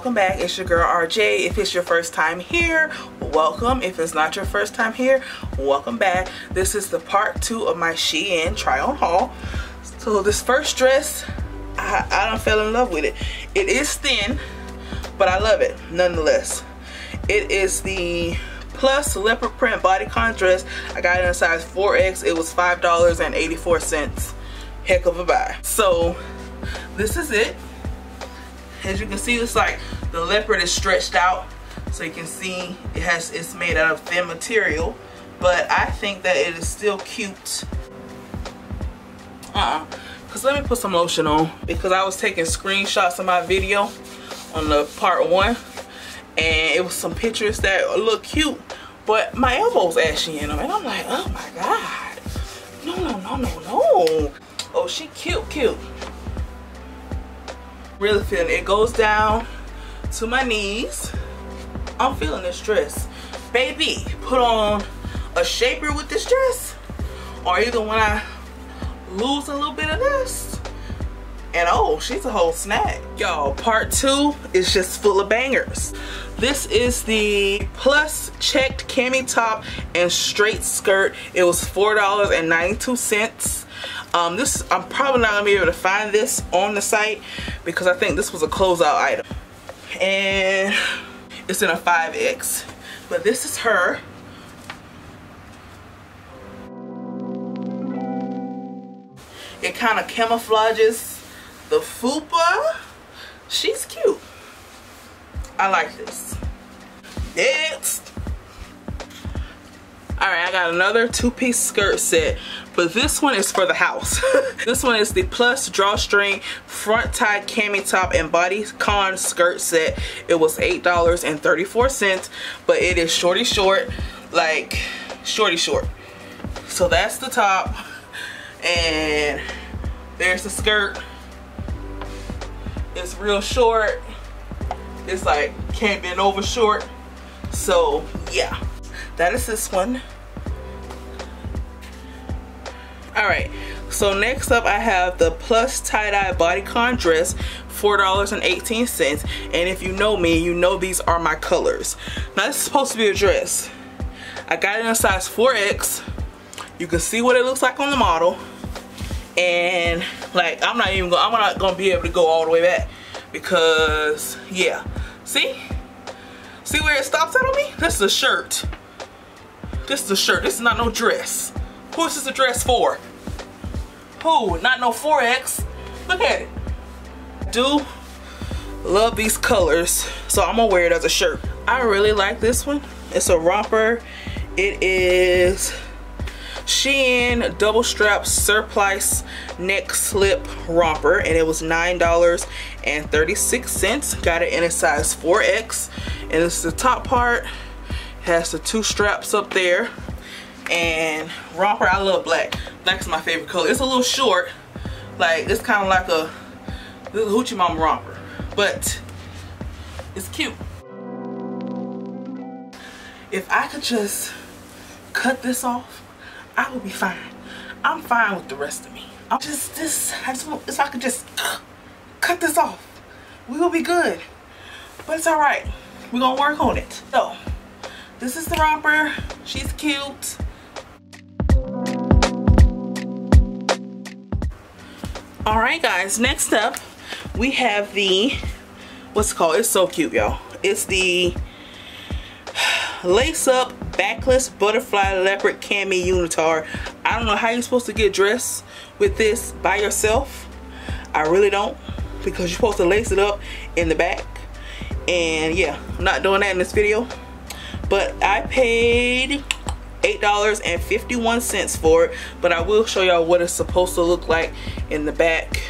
welcome back. It's your girl RJ. If it's your first time here, welcome. If it's not your first time here, welcome back. This is the part two of my Shein try on haul. So this first dress, I fell in love with it. It is thin, but I love it nonetheless. It is the plus leopard print bodycon dress. I got it in a size 4X. It was $5.84. Heck of a buy. So this is it. As you can see, it's like the leopard is stretched out, so you can see it's made out of thin material, but I think that it is still cute. Cause let me put some lotion on, because I was taking screenshots of my video on the part one, and it was some pictures that look cute, but my elbow's ashy in them, and I'm like, oh my god, no. Oh, she cute. Really feeling it. It goes down to my knees. I'm feeling this dress. Baby, put on a shaper with this dress, or either when I lose a little bit of this. And oh, she's a whole snack. Y'all, part two is just full of bangers. This is the plus checked cami top and straight skirt. It was $4.92. I'm probably not gonna be able to find this on the site, because I think this was a closeout item, and it's in a 5X. But this is her. It kind of camouflages the fupa. She's cute. I like this. Next. Alright, I got another two-piece skirt set, but this one is for the house. This one is the plus drawstring front tie cami top and bodycon skirt set. It was $8.34, but it is shorty short, like shorty short. So that's the top, and there's the skirt. It's real short. It's like can't bend over short. So yeah. That is this one. Alright, so next up I have the plus tie-dye bodycon dress, $4.18. And if you know me, you know these are my colors. Now this is supposed to be a dress. I got it in a size 4X. You can see what it looks like on the model. And like, I'm not gonna be able to go all the way back, because yeah. See where it stops at on me? This is a shirt. This is a shirt. This is not no dress. Who is this a dress for? Who? Not no 4X. Look at it. I do love these colors, so I'm gonna wear it as a shirt. I really like this one. It's a romper. It is Shein double strap surplice neck slip romper, and it was $9.36. Got it in a size 4X, and this is the top part. Has the two straps up there, and romper. I love black. Black is my favorite color. It's a little short, like it's kind of like a little hoochie mama romper, but it's cute. If I could just cut this off, I would be fine. I'm fine with the rest of me. If I could just cut this off, we will be good. But it's all right. We're gonna work on it. So. This is the romper. She's cute. Alright guys, next up we have the, what's it called? It's so cute, y'all. It's the lace-up backless butterfly leopard cami unitard. I don't know how you're supposed to get dressed with this by yourself. I really don't, because you're supposed to lace it up in the back. And yeah, I'm not doing that in this video. But I paid $8.51 for it, but I will show y'all what it's supposed to look like in the back.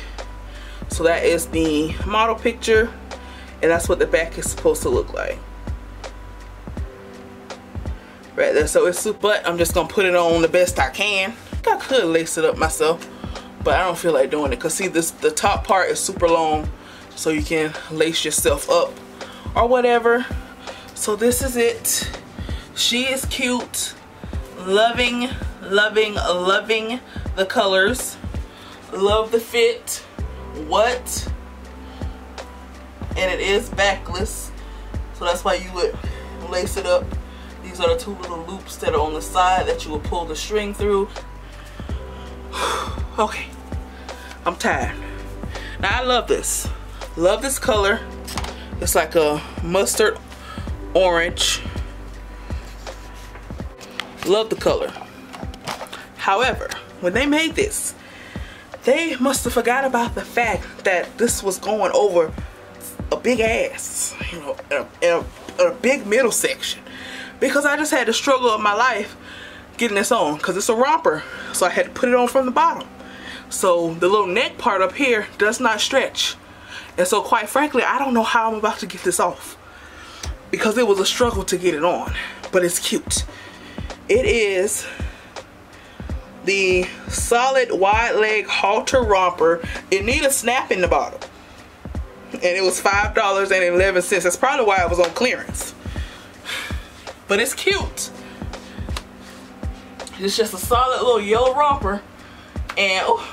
So that is the model picture, and that's what the back is supposed to look like. Right there, so it's super, but I'm just gonna put it on the best I can. I could lace it up myself, but I don't feel like doing it. Cause see this, the top part is super long, so you can lace yourself up or whatever. So this is it. She is cute. Loving the colors. Love the fit. What? and it is backless, so that's why you would lace it up. These are the two little loops that are on the side that you will pull the string through. Okay, I'm tired. Now I love this. Love this color. It's like a mustard orange. Love the color. However, when they made this, they must have forgot about the fact that this was going over a big ass, you know, a big middle section. Because I just had the struggle of my life getting this on, because it's a romper, so I had to put it on from the bottom. So the little neck part up here does not stretch, and so quite frankly, I don't know how I'm about to get this off, because it was a struggle to get it on. But it's cute. It is the solid wide leg halter romper. It needed a snap in the bottom, and it was $5.11. That's probably why it was on clearance. But it's cute. It's just a solid little yellow romper. And oh,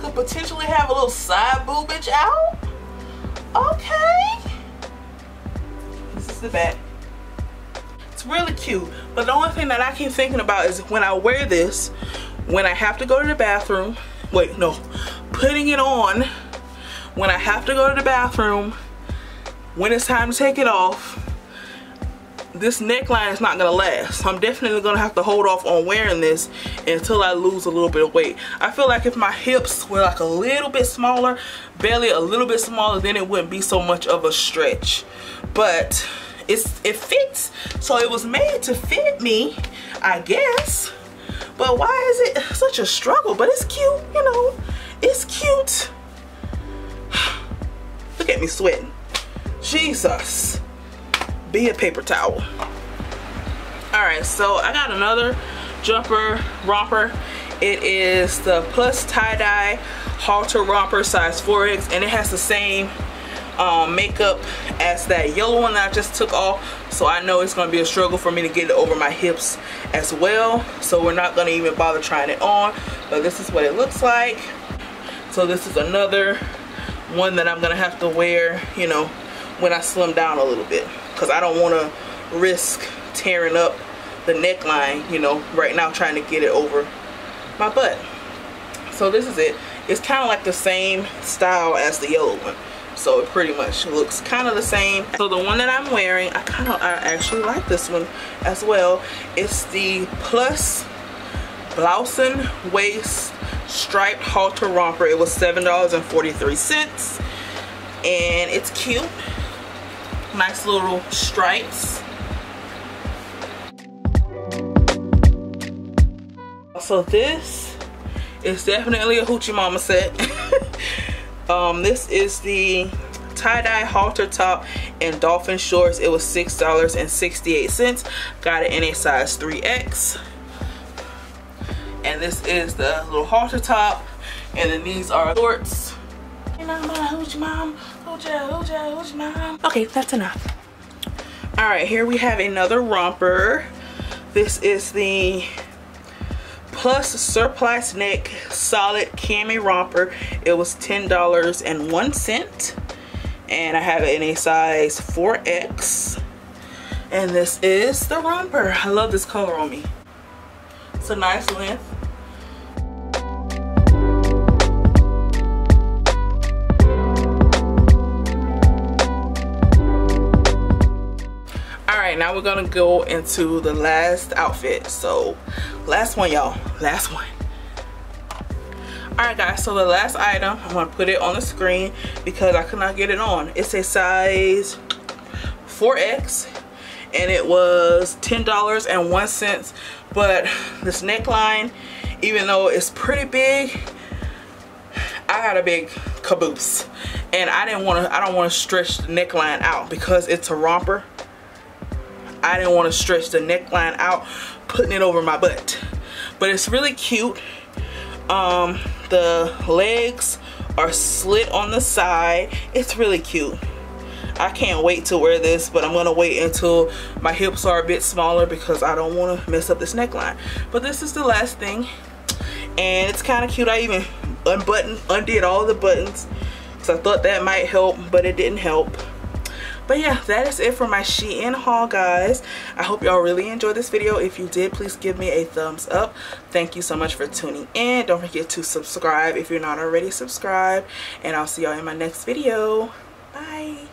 could potentially have a little side boobage out. Okay. This is the back. It's really cute. But the only thing that I keep thinking about is when I wear this, when I have to go to the bathroom. Wait, no. Putting it on when I have to go to the bathroom. When it's time to take it off, this neckline is not going to last. I'm definitely going to have to hold off on wearing this until I lose a little bit of weight. I feel like if my hips were like a little bit smaller, belly a little bit smaller, then it wouldn't be so much of a stretch. But it fits. So it was made to fit me, I guess. But why is it such a struggle? But it's cute, you know. It's cute. Look at me sweating. Jesus, be a paper towel. Alright, so I got another jumper romper. It is the plus tie-dye halter romper, size 4X, and it has the same makeup as that yellow one that I just took off, so I know it's going to be a struggle for me to get it over my hips as well, so we're not going to even bother trying it on. But this is what it looks like. So this is another one that I'm going to have to wear, you know, when I slim down a little bit, because I don't want to risk tearing up the neckline, you know, right now trying to get it over my butt. So this is it. It's kind of like the same style as the yellow one, so it pretty much looks kind of the same. So the one that I'm wearing, I actually like this one as well. It's the plus Blausen waist striped halter romper. It was $7.43, and it's cute. Nice little stripes. So this is definitely a Hoochie Mama set. This is the tie-dye halter top and dolphin shorts. It was $6.68. Got it in a size 3X. And this is the little halter top, and then these are shorts. And I'm a Hoochie Mama. Okay, that's enough. Alright, here we have another romper. This is the plus surplice neck solid cami romper. It was $10.01, and I have it in a size 4X. And this is the romper. I love this color on me. It's a nice length. Now we're gonna go into the last outfit. So last one, y'all, last one. Alright guys, so the last item, I'm gonna put it on the screen because I could not get it on. It's a size 4X, and it was $10.01. But this neckline, even though it's pretty big, I got a big caboose, and I don't want to stretch the neckline out because it's a romper. I didn't want to stretch the neckline out putting it over my butt. But it's really cute. The legs are slit on the side. It's really cute. I can't wait to wear this, but I'm going to wait until my hips are a bit smaller because I don't want to mess up this neckline. But this is the last thing, and it's kind of cute. I even undid all the buttons because I thought that might help, but it didn't help. But yeah, that is it for my Shein haul, guys. I hope y'all really enjoyed this video. If you did, please give me a thumbs up. Thank you so much for tuning in. Don't forget to subscribe if you're not already subscribed, and I'll see y'all in my next video. Bye.